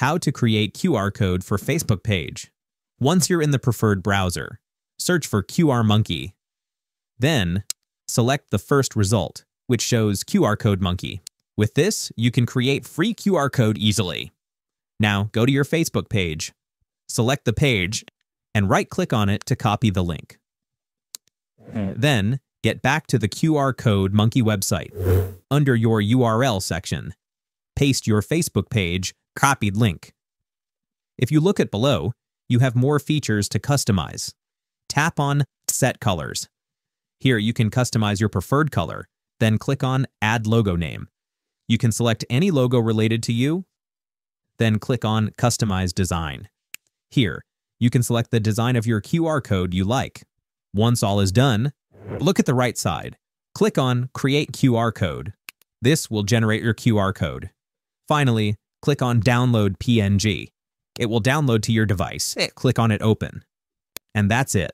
How to create QR code for Facebook page. Once you're in the preferred browser, search for QR Monkey. Then, select the first result, which shows QR Code Monkey. With this, you can create free QR code easily. Now, go to your Facebook page, select the page, and right-click on it to copy the link. Then, get back to the QR Code Monkey website. Under your URL section, paste your Facebook page copied link. If you look at below, you have more features to customize. Tap on Set Colors. Here you can customize your preferred color, then click on Add Logo Name. You can select any logo related to you, then click on Customize Design. Here, you can select the design of your QR code you like. Once all is done, look at the right side. Click on Create QR Code. This will generate your QR code. Finally, click on Download PNG. It will download to your device. Click on it open. And that's it.